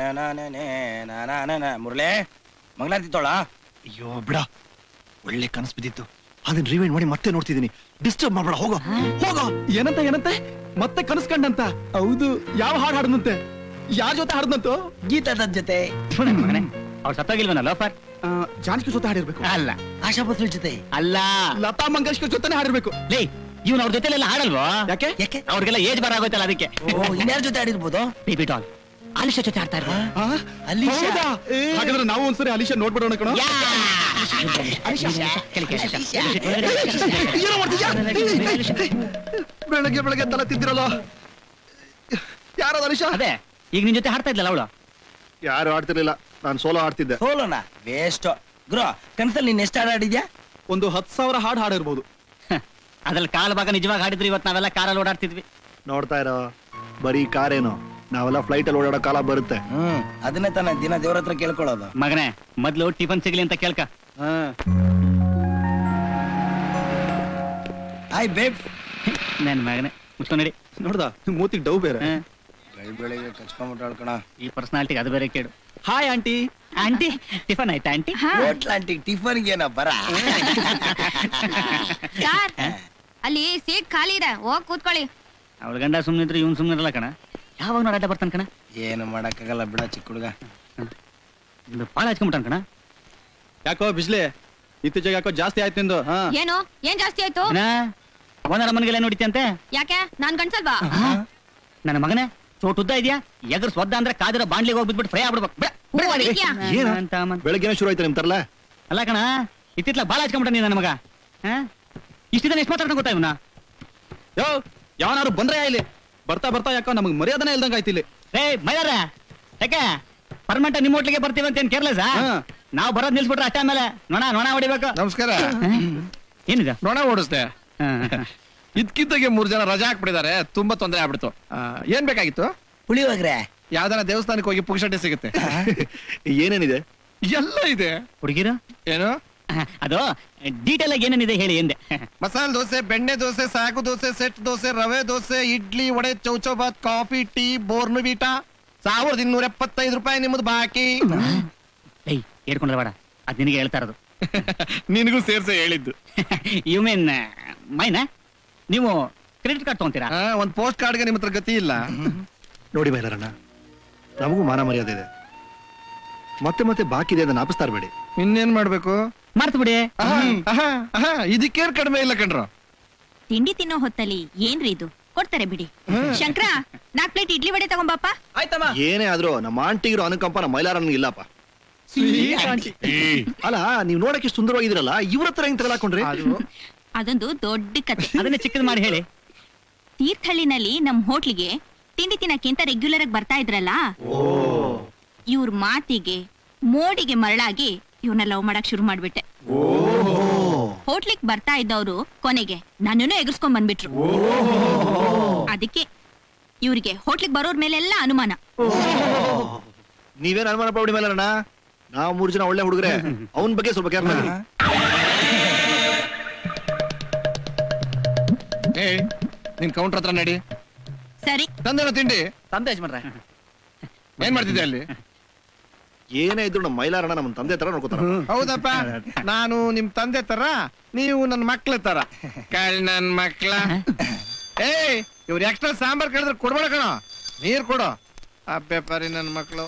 मुरले मंगलांतितोळा अय्यो बिड़ा ಒಳ್ಳೆ ಕನಸು ಬಿದ್ದಿತ್ತು ಅದನ್ನ ರಿವೈಂಡ್ ಮಾಡಿ ಮತ್ತೆ ನೋಡ್ತಿದೀನಿ ಡಿಸ್ಟರ್ಬ್ ಮಾಡಬೇಡ ಹೋಗೋ ಹೋಗೋ ಏನಂತ ಏನಂತೆ ಮತ್ತೆ ಕನಸು ಕಂಡಂತ ಹೌದು ಯಾವ ಹಾಡು ಹಾಡನಂತೆ ಯಾರ ಜೊತೆ ಹಾಡನಂತೋ ಗೀತಾದ ಜೊತೆ ಸುಮ್ಮನೆ ಮಗನೇ ಅವರು ಸತ್ತಾಗಿಲ್ವನ ಲೋಫರ್ ಜಾನಕಿ ಜೊತೆ ಹಾಡಿರಬೇಕು ಅಲ್ಲ ಆಶಾ ಭೋಸ್ಲೆ ಜೊತೆ ಅಲ್ಲ ಲತಾ ಮಂಗೇಶ್ಕರ್ ಜೊತೆ ಹಾಡಿರಬೇಕು ಲೇ ಇವನು ಅವರ ಜೊತೆ ಎಲ್ಲ ಹಾಡಲ್ವಾ ಯಾಕೆ ಯಾಕೆ ಅವರಿಗೆಲ್ಲ ಏಜ್ ಬರ ಆಗೋಯ್ತಲ್ಲ ಅದಕ್ಕೆ ಓ ಇನ್ಯಾರ ಜೊತೆ ಹಾಡಿರಬಹುದು ಬೇಬಿ ಡಾಲ್ ಅಲಿಶಾ ಜೊತೆ ಹಾಡ್ತಾ ಇರೋ ಅಲಿಶಾ ಹಾಗಾದ್ರೆ ನಾವು ಒಂದ್ಸರಿ ಅಲಿಶಾ ನೋಡ್ಬಿಡೋಣ ಕಣೋ ಬೆಳಗ್ಗೆ ಬೆಳಗ್ಗೆ ತಲೆ ತಿದ್ದಿರಲ್ಲ ಯಾರು ಅಲಿಶಾ ಅದೇ ಈಗ ನಿನ್ ಜೊತೆ ಹಾಡ್ತಾ ಇದ್ಲಲ್ಲ ಅವಳು ಯಾರು ಹಾಡ್ತಿರ್ಲಿಲ್ಲ ನಾನು ಸೋಲೋ ಹಾಡ್ತಿದ್ದೆ ಸೋಲೋನಾ ವೇಸ್ಟ್ ಗುರು ಕನಸಲ್ಲಿ ನೀನ್ ಎಷ್ಟು ಹಾಡು ಹಾಡಿದ್ಯಾ ಒಂದು 10,000 ಹಾಡು ಹಾಡಿರ್ಬೋದು ಅದ್ರಲ್ಲಿ ಕಾಲ ಭಾಗ ನಿಜವಾಗಿ ಹಾಡಿದ್ರಿ ಇವತ್ತು ನಾವೆಲ್ಲ ಕಾರಲ್ಲಿ ಓಡಾಡ್ತಿದ್ವಿ ನೋಡ್ತಾ ಇರೋ ಬರೀ ಕಾರೇನೋ ನಾವೆಲ್ಲ ಫ್ಲೈಟ್ ಅಲ್ಲಿ ಓಡಾಡೋ ಕಾಲ ಬರುತ್ತೆ ಅದನ್ನೇ ತಾನೇ ದಿನ ದೇವರ ಹತ್ರ ಕೇಳ್ಕೊಳ್ಳೋದು ಮಗನೇ ಮೊದಲು ಟಿಫನ್ ಸಿಗಲಿ ಅಂತ ಕೇಳ್ಕ ಹಾಯ್ ಬೇಬ್ ನನ್ನ ಮಗನೇ ಮುಚ್ಚೋ ನೋಡಿ ನೋಡ್ದ ಮೂತಿಗೆ ಡೌ ಬೇರೆ ಬೆಳಿಗ್ಗೆ ಕಚ್ಕೊಂಡ್ಬಿಟ್ಟಾಳ್ಕಣ ಈ ಪರ್ಸನಾಲಿಟಿಗೆ ಅದು ಬೇರೆ ಕೇಳು ಹಾಯ್ ಆಂಟಿ ಆಂಟಿ ಟಿಫನ್ ಆಯ್ತಾ ಆಂಟಿ ಹೋಟ್ಲ್ ಆಂಟಿ ಟಿಫನ್ಗೆ ಏನೋ ಬರ ಸರ್ ಅಲ್ಲಿ ಸೀಟ್ ಖಾಲಿ ಇದೆ ಹೋಗಿ ಕೂತ್ಕೊಳ್ಳಿ ಅವಳ ಗಂಡ ಸುಮ್ಮನಿದ್ರು ಇವನು ಸುಮ್ಮನಿರಲ್ಲ ಕಣ ಯಾವಾಗ ನೋಡಾಟ ಬರ್ತಾನ ಕಣ ಏನು ಮಾಡಕ್ಕಾಗಲ್ಲ ಬಿಡ ಚಿಕ್ಕ ಹುಡುಗ ಪಾಳ ಹಚ್ಕೊಂಡ್ಬಿಟ್ಟಾನ ಕಣ ಯಾಕೋ ಬಿಸ್ಲೆ ಇತ್ತೀಚೆಗೆ ಯಾಕೋ ಜಾಸ್ತಿ ಆಯ್ತು ನಿಂದು ಏನು ಏನ್ ಜಾಸ್ತಿ ಆಯ್ತು ಓನರ ಮನ್ಗೆಲ್ಲ ನೋಡಿತಂತೆ ಯಾಕೆ ನಾನ್ ಗಂಡ್ಸಲ್ವಾ ನನ್ನ ಮಗನೇ ಚೋಟ್ ಉದ್ದ ಇದೆಯಾ ಎಗರ್ ಸ್ವದ್ದ ಅಂದ್ರೆ ಕಾದಿರೋ ಬಾಂಡ್ಲಿಗೆ ಹೋಗ್ಬಿಟ್ಬಿಟ್ಟು ಫ್ರೈ ಆಗ್ಬಿಡ್ಬೇಕು ಬೆಳಗ್ಗೆ ಶುರು ಆಯ್ತು ನಿಮ್ತಾರಲ್ಲ ಅಲ್ಲ ಕಣ ಇತ್ತಿತ್ಲ ಬಾಳ ಹಚ್ಕೊಂಡ್ಬಿಟ್ಟ ನೀ ನನ್ನ ಮಗ ಇಷ್ಟಿದ್ದಾನೆ ಎಷ್ಟು ಮಾತಾಡ್ಕೊಂಡು ಗೊತ್ತಾ ಇವನ ಯೋ ಯಾವನಾರು ಬಂದ್ರೆ ಇಲ್ಲಿ ಬರ್ತಾ ಬರ್ತಾ ಯಾಕೋ ನಮಗೆ ಮರ್ಯಾದನೆ ಇಲ್ದಂಗ ಆಯ್ತು ಇಲ್ಲಿ ಏ ಮೈಲಾರ ಯಾಕೆ ಪರ್ಮನೆಂಟ್ ನಿಮ್ಮ ಹೋಟ್ಲಿಗೆ ಬರ್ತೀವಿ ಅಂತ ಏನು ಕೇರ್ಲೆಸ್ ನಾವು ಬರೋದು ನಿಲ್ಸ್ಬಿಟ್ರೆ ಅಷ್ಟೇ ಮೇಲೆ ನೊಣ ನೊಣ ಹೊಡಿಬೇಕು ನಮಸ್ಕಾರ ಏನಿದೆ ನೊಣ ಓಡಿಸ್ದೆ ಇದಕ್ಕಿದ್ದಾಗೆ 3 ಜನ ರಜಾ ಹಾಕ್ಬಿಟ್ಟಿದ್ದಾರೆ ತುಂಬಾ ತೊಂದರೆ ಆಗ್ಬಿಡ್ತು ಏನ್ ಬೇಕಾಗಿತ್ತು ಪುಳಿಯೋಗರೆ ಯಾವ್ದಾರ ದೇವಸ್ಥಾನಕ್ಕೆ ಹೋಗಿ ಪುಕ್ಷಟೆ ಸಿಗುತ್ತೆ ಏನೇನಿದೆ ಎಲ್ಲ ಇದೆ ಹುಡುಗಿರು ಏನು ಅದು ಡೀಟೇಲ್ ಆಗಿ ಏನೇನಿದೆ ಹೇಳಿ ಎಂದೆ ಮಸಾಲೆ ದೋಸೆ ಬೆಣ್ಣೆ ದೋಸೆ ಸಾಗು dosa set dosa rava dosa idli vada chow chow bath coffee tea Bournvita 1275 ರೂಪಾಯಿ ನಿಮ್ಮದು ಬಾಕಿ ಹೇಳ್ಕೊಂಡ್ರಬೇಡ ಅದ್ ನಿನಗೆ ಹೇಳ್ತಾ ಇರೋದು ನಿನಗೂ ಸೇರ್ಸೆ ಹೇಳಿದ್ದು ಯು ಮೀನ್ ಮೈನಾ ನೀವು ಕ್ರೆಡಿಟ್ ಕಾರ್ಡ್ ತಗೊಂತೀರಾ ಒಂದು ಪೋಸ್ಟ್ ಕಾರ್ಡ್ಗೆ ನಿಮ್ಮ ಹತ್ರ ಗತಿ ಇಲ್ಲ ನೋಡಿ ಮೈಲಾರಣ್ಣ ನಮಗೂ ಮಾನ ಮರ್ಯಾದೆ ಇದೆ ಮತ್ತೆ ಮತ್ತೆ ಬಾಕಿ ಇದೆ ಅದನ್ನ ವಾಪಸ್ ತರಬೇಡಿ ಇನ್ನೇನ್ ಮಾಡ್ಬೇಕು ಮರ್ತು ಬಿಡಿ ಇದಕ್ಕೇನ್ ಕಡಿಮೆ ಇಲ್ಲ ಕಣ್ರ ತಿಂಡಿ ತಿನ್ನೋ ಹೊತ್ತಲ್ಲಿ ಏನ್ರಿ ಇದು ಕೊಡ್ತಾರೆ ಬಿಡಿ ಶಂಕರ 4 ಪ್ಲೇಟ್ ಇಡ್ಲಿ ವಡೆ ತಗೊಂಬಪ್ಪ ಆಯ್ತಮ್ಮ ಏನೇ ಆದ್ರೂ ನಮ್ಮ ಆಂಟಿಗಿರೋ ಅನುಕಂಪ ನಮ್ಮ ಮೈಲಾರನಿಗೆ ಇಲ್ಲಪ್ಪ ಅಲ್ಲ ನೀವು ನೋಡಕ್ಕೆ ಸುಂದರವಾಗಿದ್ರಲ್ಲ ಇವ್ರ ಹತ್ರ ಹೆಂಗ್ ತಗಲಾಕೊಂಡ್ರಿ ಅದೊಂದು ದೊಡ್ಡ ಕಥೆ ಅದನ್ನ ಚಿಕ್ಕದು ಮಾಡಿ ಹೇಳಿ ತೀರ್ಥಹಳ್ಳಿನಲ್ಲಿ ನಮ್ಮ ಹೋಟ್ಲಿಗೆ ತಿಂಡಿ ತಿನ್ನಕ್ಕಿಂತ ರೆಗ್ಯುಲರ್ ಆಗಿ ಬರ್ತಾ ಇದ್ರಲ್ಲ ಇವ್ರ ಮಾತಿಗೆ ಮೋಡಿಗೆ ಮರಳಾಗಿ ಇವನ್ನ ಲವ್ ಮಾಡಕ್ ಶುರು ಮಾಡ್ಬಿಟ್ಟೆ ಹೋಟ್ಲಿಗೆ ಬರ್ತಾ ಇದ್ದವ್ರು ಕೊನೆಗೆ ನನ್ನನ್ನು ಎಗರ್ಸ್ಕೊಂಡ್ ಬಂದ್ಬಿಟ್ರು ಅದಕ್ಕೆ ಇವ್ರಿಗೆ ಹೋಟ್ಲಿಗೆ ಬರೋರ್ ಮೇಲೆಲ್ಲ ಅನುಮಾನ ನೀವೇನ್ ಅನುಮಾನ ಪಡಿ ಮೇಲೆ ನಾವ್ 3 ಜನ ಒಳ್ಳೆ ಹುಡುಗರೇ ಅವನ್ ಬಗ್ಗೆ ಸ್ವಲ್ಪ ಕೇರ್ ಮಾಡಿ ನಿನ್ ಕೌಂಟರ್ ಹತ್ರ ನಡಿ ಸರಿ ತಂದೇನೋ ತಿಂಡಿ ತಂದೆ ಯಜಮಾನ್ರೆ ಏನ್ ಮಾಡ್ತಿದ್ದೆ ಅಲ್ಲಿ ಏನೇ ಇದ್ರು ನಮ್ಮ ಮೈಲಾರಣ್ಣ ನಮ್ಮ ತಂದೆ ತರ ನೋಡ್ಕೋತಾರ ಹೌದಪ್ಪ ನಾನು ನಿಮ್ ತಂದೆ ತರ ನೀವು ನನ್ನ ಮಕ್ಳ ತರ ಕಳ್ ನನ್ ಮಕ್ಳ ಏ ಇವ್ರು ಎಕ್ಸ್ಟ್ರಾ ಸಾಂಬಾರ್ ಕೇಳಿದ್ರೆ ಕೊಡ್ಬೇಡ ಕಣೋ ನೀರ್ ಕೊಡು ಅಬ್ಬೆ ಪರಿ ನನ್ನ ಮಕ್ಕಳು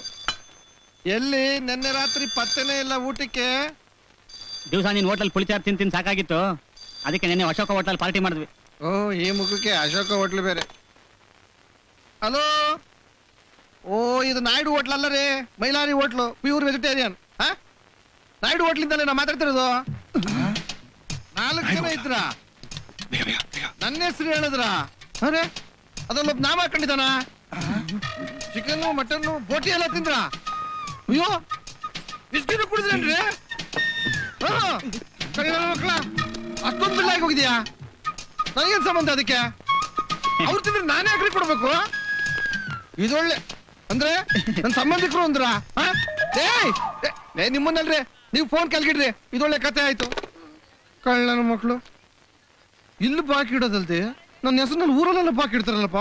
ಎಲ್ಲಿ ನಿನ್ನೆ ರಾತ್ರಿ ಪತ್ತೆನೇ ಇಲ್ಲ ಊಟಕ್ಕೆ ದಿವಸ ನೀನ್ ಹೋಟೆಲ್ ಕುಳಿತಾರ ತಿಂತೀನಿ ಸಾಕಾಗಿತ್ತು ಅದಕ್ಕೆ ನಿನ್ನೆ ಅಶೋಕ ಹೋಟೆಲ್ ಪಾರ್ಟಿ ಮಾಡಿದ್ವಿ ಓ ಈ ಮುಖಕ್ಕೆ ಅಶೋಕ ಹೋಟ್ಲ್ ಬೇರೆ ಹಲೋ ಓ ಇದು ನಾಯ್ಡು ಹೋಟ್ಲ್ ಅಲ್ಲ ರೀ Mylari hotel pure vegetarian Naidu ಹೋಟ್ಲಿಂದಲೇ ನಾ ಮಾತಾಡ್ತಿರೋದು 4 ಜನ ಇದ್ರ ನನ್ನ ಹೆಸರು ಹೇಳಿದ್ರ ಅರೆ ಅದೊಂದೊಬ್ಬ ನಾಮ ಹಾಕೊಂಡಿದ್ದಾನ ಚಿಕನ್ನು ಮಟನ್ನು ಬೋಟಿ ಎಲ್ಲ ತಿಂದ್ರ ಅಯ್ಯೋ ಬಿಸ್ಕಿಟ್ ಕುಡಿದ್ರೇನ್ರಿ ಮಕ್ಕಳ ಅಷ್ಟೊಂದು ಬಿಲ್ಲಾಗಿ ಹೋಗಿದ್ಯಾ ನನಗೇನು ಸಂಬಂಧ ಅದಕ್ಕೆ ಅವ್ರು ತಿಂದ್ರೆ ನಾನೇ ಹಾಕಿ ಕೊಡ್ಬೇಕು ಇದೊಳ್ಳೆ ಅಂದ್ರೆ ನನ್ನ ಸಂಬಂಧಿಕರು ಅಂದ್ರ ನಿಮ್ಮನ್ನಲ್ರಿ ನೀವು ಫೋನ್ ಕಲ್ಗಿಡ್ರಿ ಇದೊಳ್ಳೆ ಕತೆ ಆಯ್ತು ಕಳ್ಳನ ಮಕ್ಕಳು ಇಲ್ಲಿ ಬಾಕಿ ಇಡೋದಲ್ದೆ ನನ್ನ ಹೆಸರು ನನ್ನ ಊರಲ್ಲೆಲ್ಲ ಬಾಕಿ ಇಡ್ತಾರಲ್ಲಪ್ಪ